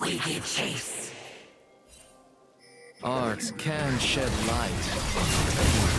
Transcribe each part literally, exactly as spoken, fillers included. we give chase. Art can shed light on the pain.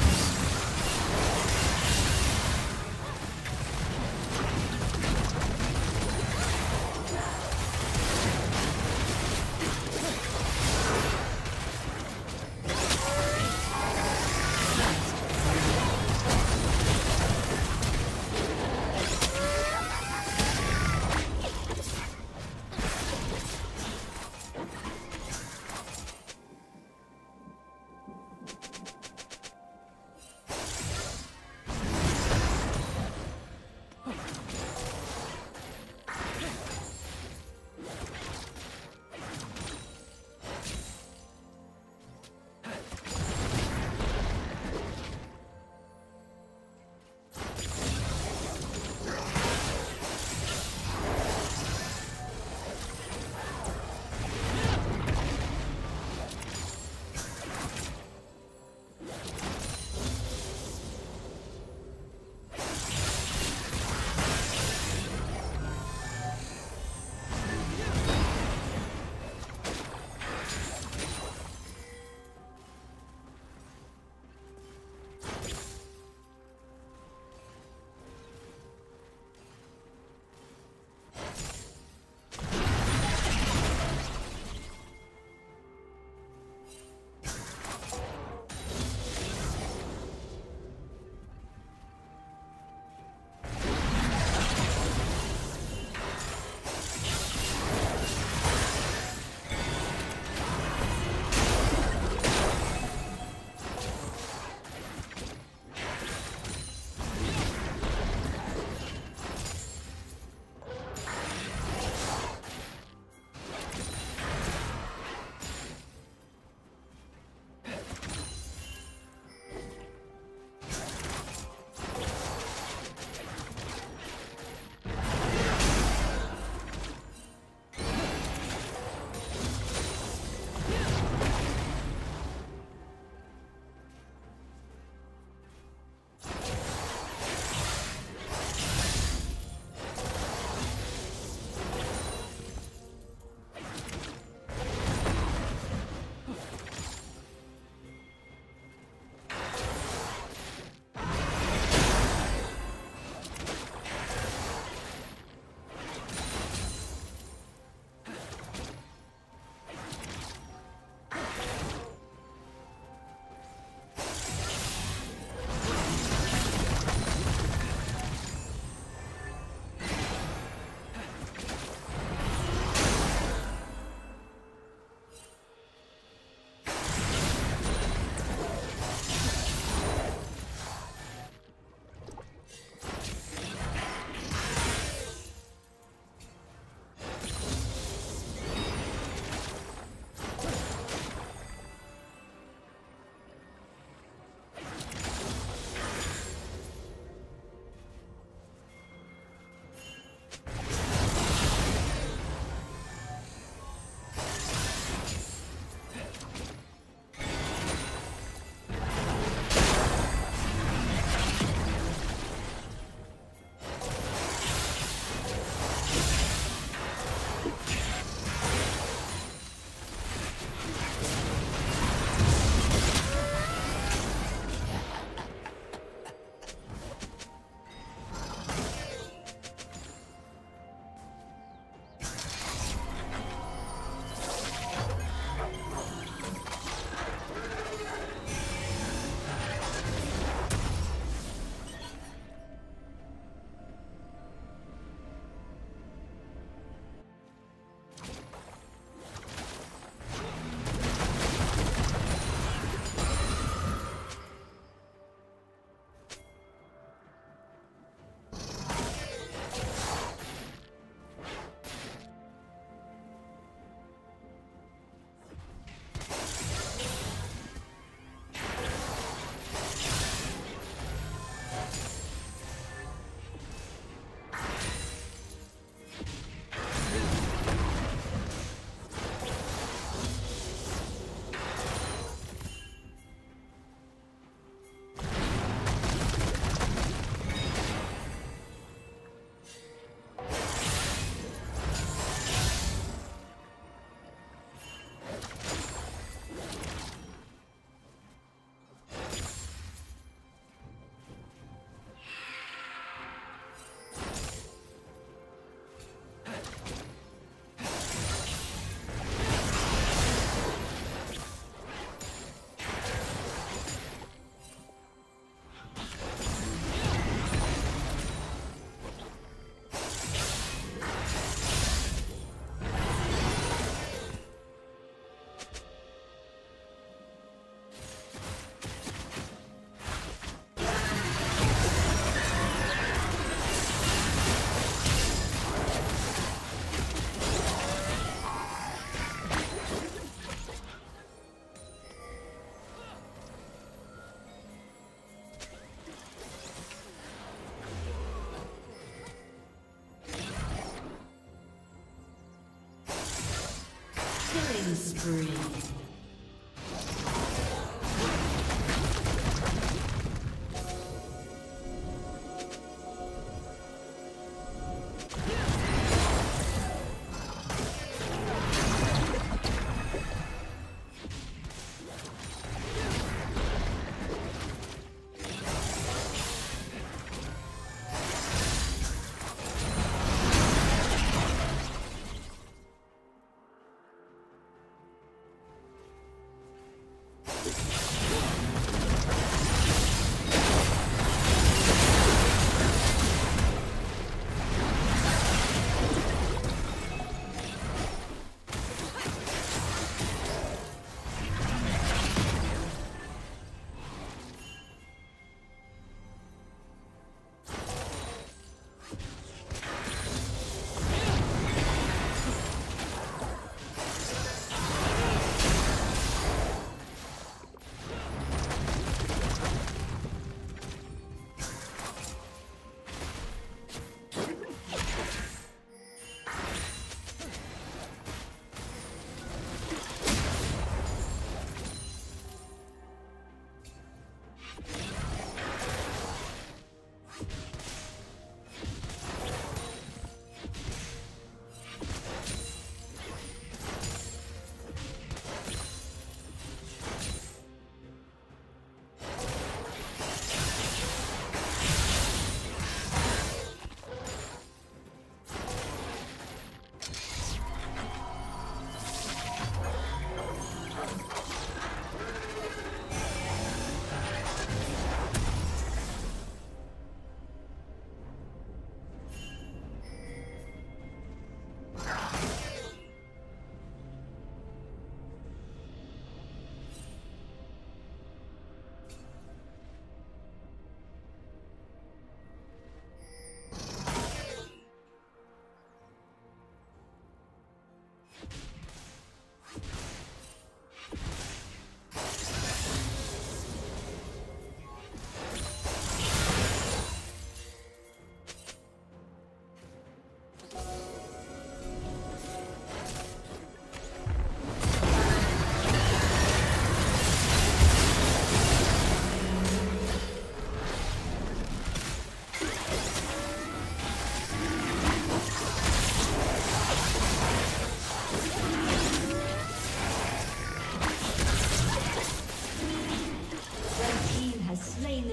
Killing spree.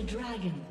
Dragon.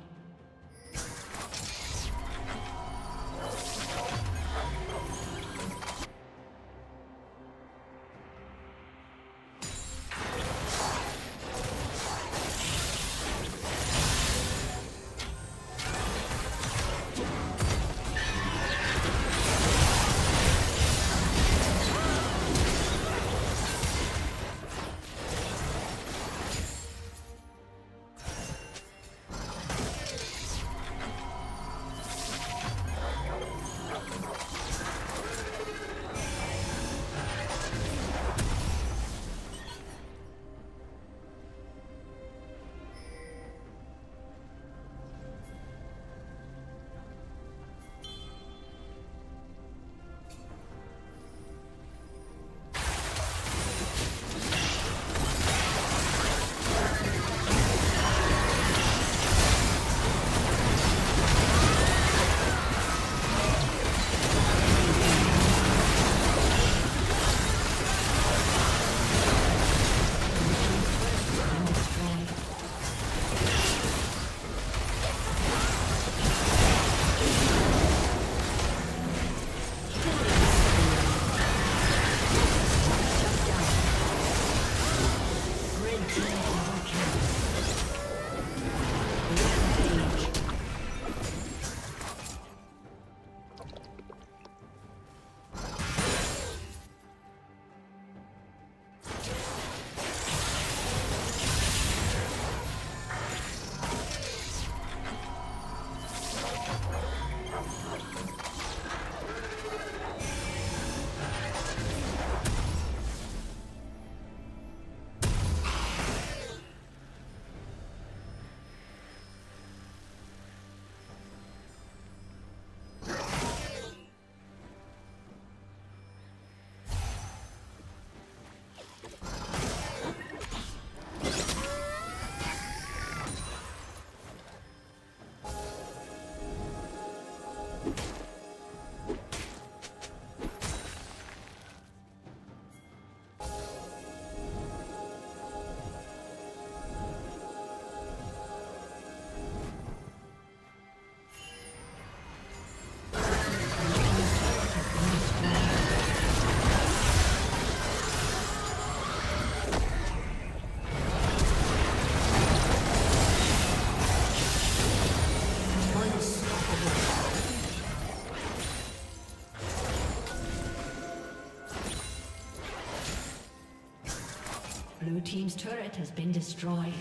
Blue team's turret has been destroyed.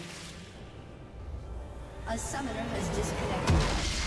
A summoner has disconnected.